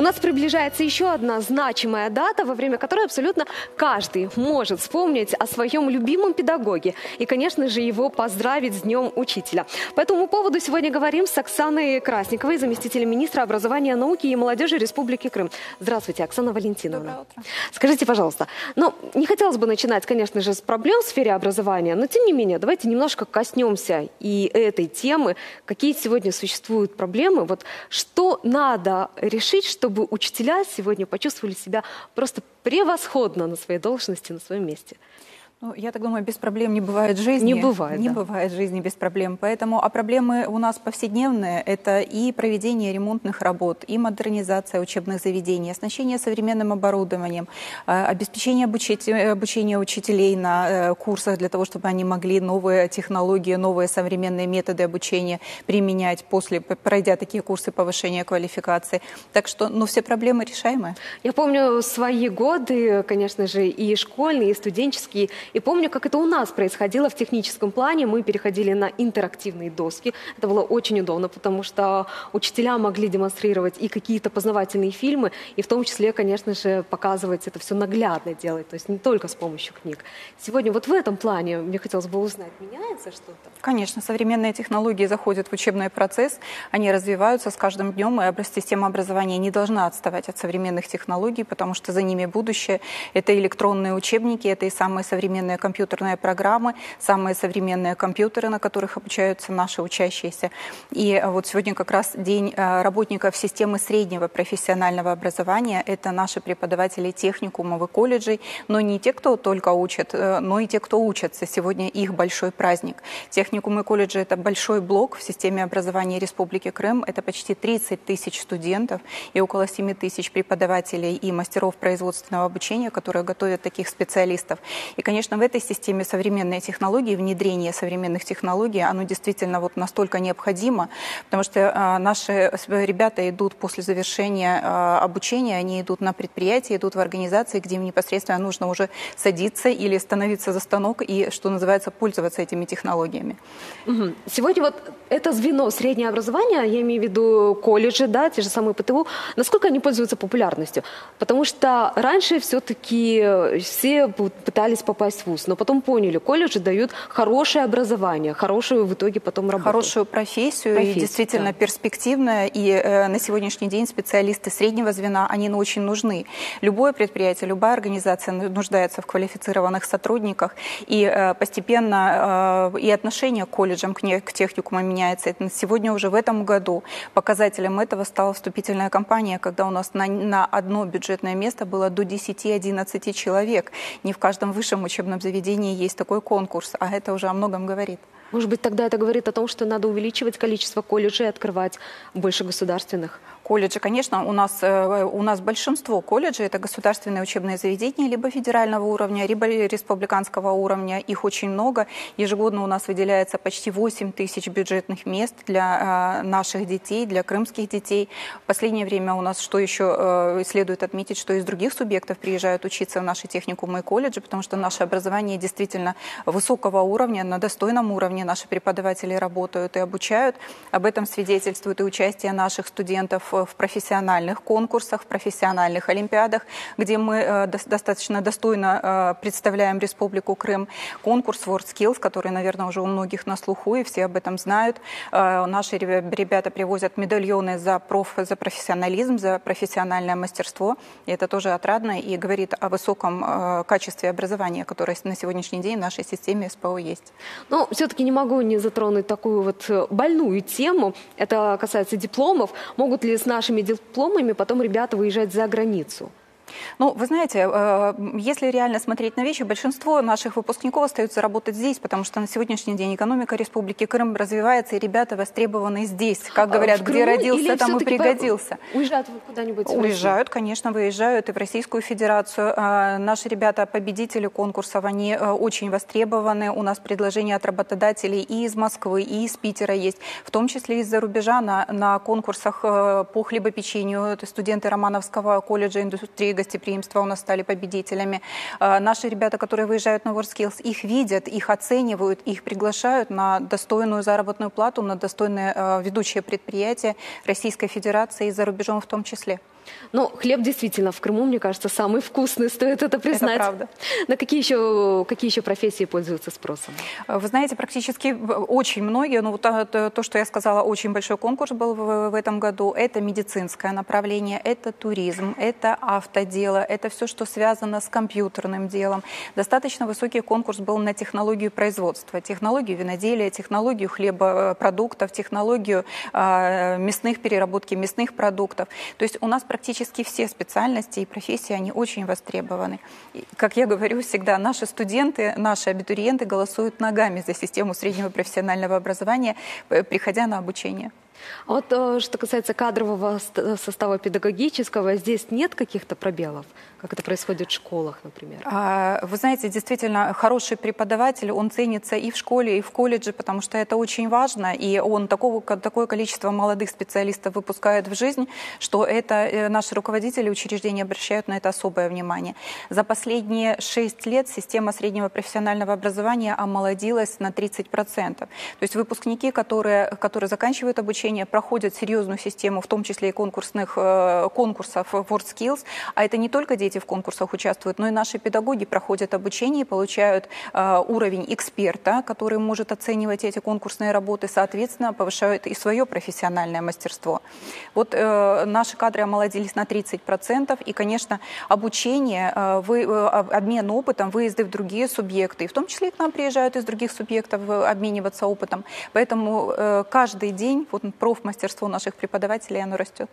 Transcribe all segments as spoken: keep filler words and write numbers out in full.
У нас приближается еще одна значимая дата, во время которой абсолютно каждый может вспомнить о своем любимом педагоге и, конечно же, его поздравить с Днем Учителя. По этому поводу сегодня говорим с Оксаной Красниковой, заместителем министра образования, науки и молодежи Республики Крым. Здравствуйте, Оксана Валентиновна. Доброе утро. Скажите, пожалуйста, ну, не хотелось бы начинать, конечно же, с проблем в сфере образования, но, тем не менее, давайте немножко коснемся и этой темы, какие сегодня существуют проблемы, вот что надо решить, чтобы учителя сегодня почувствовали себя просто превосходно на своей должности, на своем месте. Ну, я так думаю, без проблем не бывает жизни. Не бывает. Не да. бывает жизни без проблем. Поэтому, а проблемы у нас повседневные, это и проведение ремонтных работ, и модернизация учебных заведений, оснащение современным оборудованием, обеспечение обучения учителей на курсах для того, чтобы они могли новые технологии, новые современные методы обучения применять после, пройдя такие курсы повышения квалификации. Так что, ну, все проблемы решаемы. Я помню свои годы, конечно же, и школьные, и студенческие. И помню, как это у нас происходило в техническом плане. Мы переходили на интерактивные доски. Это было очень удобно, потому что учителя могли демонстрировать и какие-то познавательные фильмы, и в том числе, конечно же, показывать это все наглядно делать, то есть не только с помощью книг. Сегодня вот в этом плане, мне хотелось бы узнать, меняется что-то? Конечно, современные технологии заходят в учебный процесс, они развиваются с каждым днем, и система образования не должна отставать от современных технологий, потому что за ними будущее. Это электронные учебники, это и самые современные компьютерные программы, самые современные компьютеры, на которых обучаются наши учащиеся. И вот сегодня как раз день работников системы среднего профессионального образования. Это наши преподаватели техникумов и колледжей, но не те, кто только учат, но и те, кто учатся. Сегодня их большой праздник. Техникумы и колледжи – это большой блок в системе образования Республики Крым. Это почти тридцать тысяч студентов и около семи тысяч преподавателей и мастеров производственного обучения, которые готовят таких специалистов. И, конечно, Конечно, в этой системе современные технологии, внедрение современных технологий, оно действительно вот настолько необходимо, потому что наши ребята идут после завершения обучения, они идут на предприятия, идут в организации, где им непосредственно нужно уже садиться или становиться за станок и, что называется, пользоваться этими технологиями. Сегодня вот это звено среднего образования, я имею в виду колледжи, да, те же самые ПТУ, насколько они пользуются популярностью? Потому что раньше все-таки все пытались попасть в вуз, но потом поняли, колледжи дают хорошее образование, хорошую в итоге потом работу. Хорошую профессию, профессию и действительно да. перспективная. И э, на сегодняшний день специалисты среднего звена, они ну, очень нужны. Любое предприятие, любая организация нуждается в квалифицированных сотрудниках. И э, постепенно э, и отношение к колледжам, к, не, к техникуму меняется. Это сегодня уже в этом году показателем этого стала вступительная кампания, когда у нас на, на одно бюджетное место было до десяти-одиннадцати человек. Не в каждом высшем в учебном заведении есть такой конкурс, а это уже о многом говорит. Может быть, тогда это говорит о том, что надо увеличивать количество колледжей, открывать больше государственных? Колледжи, конечно, у нас, у нас большинство колледжей – это государственные учебные заведения либо федерального уровня, либо республиканского уровня. Их очень много. Ежегодно у нас выделяется почти восемь тысяч бюджетных мест для наших детей, для крымских детей. В последнее время у нас, что еще следует отметить, что из других субъектов приезжают учиться в наши техникумы и колледжи, потому что наше образование действительно высокого уровня, на достойном уровне. Наши преподаватели работают и обучают. Об этом свидетельствует и участие наших студентов в профессиональных конкурсах, в профессиональных олимпиадах, где мы достаточно достойно представляем Республику Крым. Конкурс WorldSkills, который, наверное, уже у многих на слуху, и все об этом знают. Наши ребята привозят медальоны за, проф, за профессионализм, за профессиональное мастерство. И это тоже отрадно и говорит о высоком качестве образования, которое на сегодняшний день в нашей системе СПО есть. Но все-таки не могу не затронуть такую вот больную тему. Это касается дипломов. Могут ли с нашими дипломами потом ребята выезжать за границу? Ну, вы знаете, если реально смотреть на вещи, большинство наших выпускников остаются работать здесь, потому что на сегодняшний день экономика Республики Крым развивается, и ребята востребованы здесь. Как говорят, где родился, там и пригодился. Уезжают куда-нибудь? Уезжают, конечно, выезжают и в Российскую Федерацию. Наши ребята, победители конкурсов, они очень востребованы. У нас предложения от работодателей и из Москвы, и из Питера есть, в том числе из-за рубежа на, на конкурсах по хлебопечению. Студенты Романовского колледжа индустрии гостеприимства у нас стали победителями. Наши ребята, которые выезжают на WorldSkills, их видят, их оценивают, их приглашают на достойную заработную плату, на достойные ведущие предприятия Российской Федерации и за рубежом в том числе. Но хлеб действительно в Крыму, мне кажется, самый вкусный, стоит это признать. Это правда. На какие еще, какие еще профессии пользуются спросом? Вы знаете, практически очень многие, ну вот то, что я сказала, очень большой конкурс был в, в этом году, это медицинское направление, это туризм, это автодело, это все, что связано с компьютерным делом. Достаточно высокий конкурс был на технологию производства, технологию виноделия, технологию хлебопродуктов, технологию э, мясных переработки, мясных продуктов. То есть у нас практически все специальности и профессии, они очень востребованы. И, как я говорю всегда, наши студенты, наши абитуриенты голосуют ногами за систему среднего профессионального образования, приходя на обучение. А вот что касается кадрового состава педагогического, здесь нет каких-то пробелов, как это происходит в школах, например? Вы знаете, действительно, хороший преподаватель, он ценится и в школе, и в колледже, потому что это очень важно, и он такого, такое количество молодых специалистов выпускает в жизнь, что это наши руководители учреждения обращают на это особое внимание. За последние шесть лет система среднего профессионального образования омолодилась на тридцать процентов. То есть выпускники, которые, которые заканчивают обучение, проходят серьезную систему, в том числе и конкурсных конкурсов WorldSkills, а это не только дети в конкурсах участвуют, но и наши педагоги проходят обучение и получают уровень эксперта, который может оценивать эти конкурсные работы, соответственно, повышают и свое профессиональное мастерство. Вот наши кадры омолодились на тридцать процентов, и, конечно, обучение, обмен опытом, выезды в другие субъекты, и в том числе и к нам приезжают из других субъектов обмениваться опытом, поэтому каждый день вот профмастерство наших преподавателей, оно растет.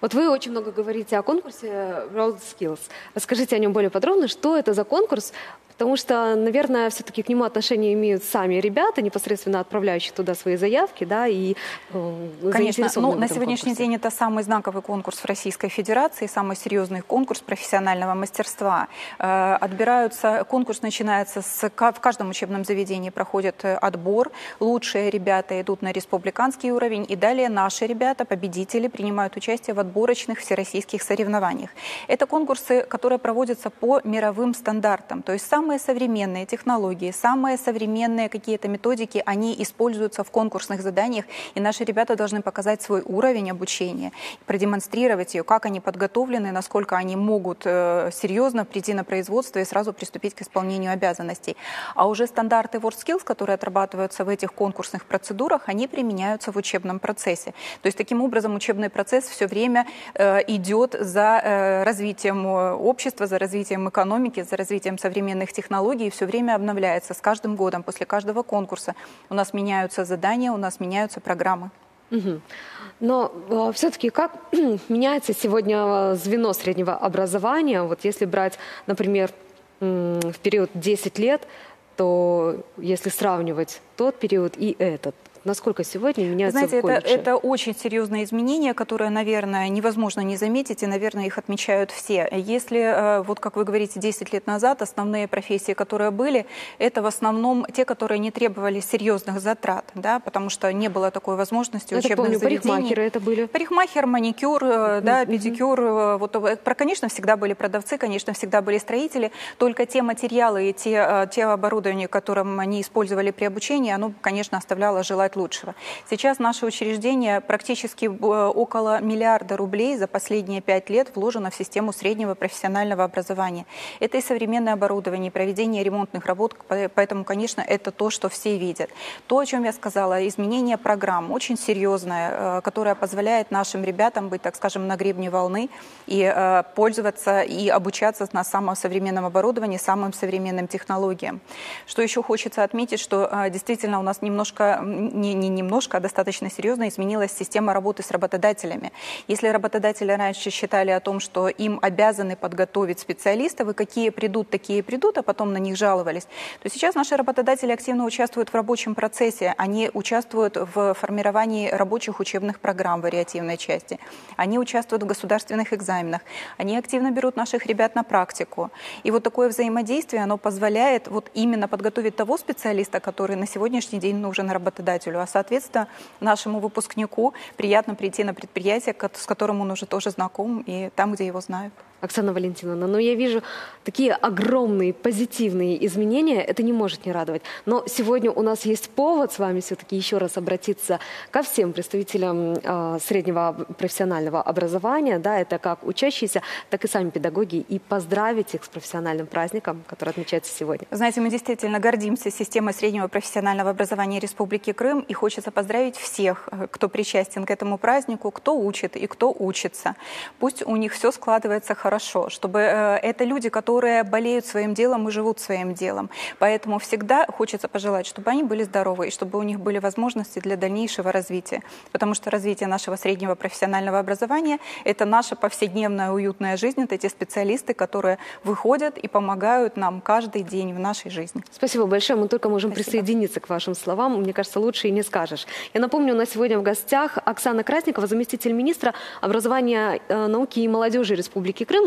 Вот вы очень много говорите о конкурсе WorldSkills. Расскажите о нем более подробно, что это за конкурс, потому что, наверное, все-таки к нему отношение имеют сами ребята, непосредственно отправляющие туда свои заявки, да, и э, конечно, ну, на сегодняшний конкурсе. День это самый знаковый конкурс в Российской Федерации, самый серьезный конкурс профессионального мастерства. Э, отбираются, конкурс начинается, с, в каждом учебном заведении проходит отбор, лучшие ребята идут на республиканский уровень, и далее наши ребята, победители, принимают участие в отборочных всероссийских соревнованиях. Это конкурсы, которые проводятся по мировым стандартам, то есть самые современные технологии, самые современные какие-то методики, они используются в конкурсных заданиях, и наши ребята должны показать свой уровень обучения, продемонстрировать ее, как они подготовлены, насколько они могут серьезно прийти на производство и сразу приступить к исполнению обязанностей. А уже стандарты WorldSkills, которые отрабатываются в этих конкурсных процедурах, они применяются в учебном процессе. То есть таким образом учебный процесс все время э, идет за э, развитием общества, за развитием экономики, за развитием современных технологий, и все время обновляется с каждым годом, после каждого конкурса. У нас меняются задания, у нас меняются программы. Угу. Но э, все-таки как меняется сегодня звено среднего образования? Вот если брать, например, э, в период десять лет, то если сравнивать тот период и этот, насколько сегодня меняется в колледже? Знаете, это, это очень серьезные изменения, которые, наверное, невозможно не заметить, и, наверное, их отмечают все. Если, вот как вы говорите, десять лет назад основные профессии, которые были, это в основном те, которые не требовали серьезных затрат, да, потому что не было такой возможности учебных заведений. Парикмахеры это были? Парикмахер, маникюр, mm-hmm. да, педикюр. Mm-hmm. Вот, конечно, всегда были продавцы, конечно, всегда были строители, только те материалы и те, те оборудования, которым они использовали при обучении, оно, конечно, оставляло желать лучшего. Сейчас наше учреждение практически около миллиарда рублей за последние пять лет вложено в систему среднего профессионального образования. Это и современное оборудование, и проведение ремонтных работ, поэтому, конечно, это то, что все видят. То, о чем я сказала, изменение программ, очень серьезное, которое позволяет нашим ребятам быть, так скажем, на гребне волны и пользоваться и обучаться на самом современном оборудовании, самым современным технологиям. Что еще хочется отметить, что действительно у нас немножко Не, не немножко, а достаточно серьезно изменилась система работы с работодателями. Если работодатели раньше считали о том, что им обязаны подготовить специалистов, и какие придут, такие придут, а потом на них жаловались, то сейчас наши работодатели активно участвуют в рабочем процессе, они участвуют в формировании рабочих учебных программ вариативной части, они участвуют в государственных экзаменах, они активно берут наших ребят на практику. И вот такое взаимодействие, оно позволяет вот именно подготовить того специалиста, который на сегодняшний день нужен работодателю. А, соответственно, нашему выпускнику приятно прийти на предприятие, с которым он уже тоже знаком, и там, где его знают. Оксана Валентиновна, но я вижу такие огромные позитивные изменения, это не может не радовать. Но сегодня у нас есть повод с вами все-таки еще раз обратиться ко всем представителям э, среднего профессионального образования, да, это как учащиеся, так и сами педагоги, и поздравить их с профессиональным праздником, который отмечается сегодня. Знаете, мы действительно гордимся системой среднего профессионального образования Республики Крым, и хочется поздравить всех, кто причастен к этому празднику, кто учит и кто учится. Пусть у них все складывается хорошо. Хорошо, чтобы э, это люди, которые болеют своим делом и живут своим делом. Поэтому всегда хочется пожелать, чтобы они были здоровы и чтобы у них были возможности для дальнейшего развития. Потому что развитие нашего среднего профессионального образования – это наша повседневная уютная жизнь, это те специалисты, которые выходят и помогают нам каждый день в нашей жизни. Спасибо большое, мы только можем Спасибо. присоединиться к вашим словам, мне кажется, лучше и не скажешь. Я напомню, у нас сегодня в гостях Оксана Красникова, заместитель министра образования, э, науки и молодежи Республики Крым.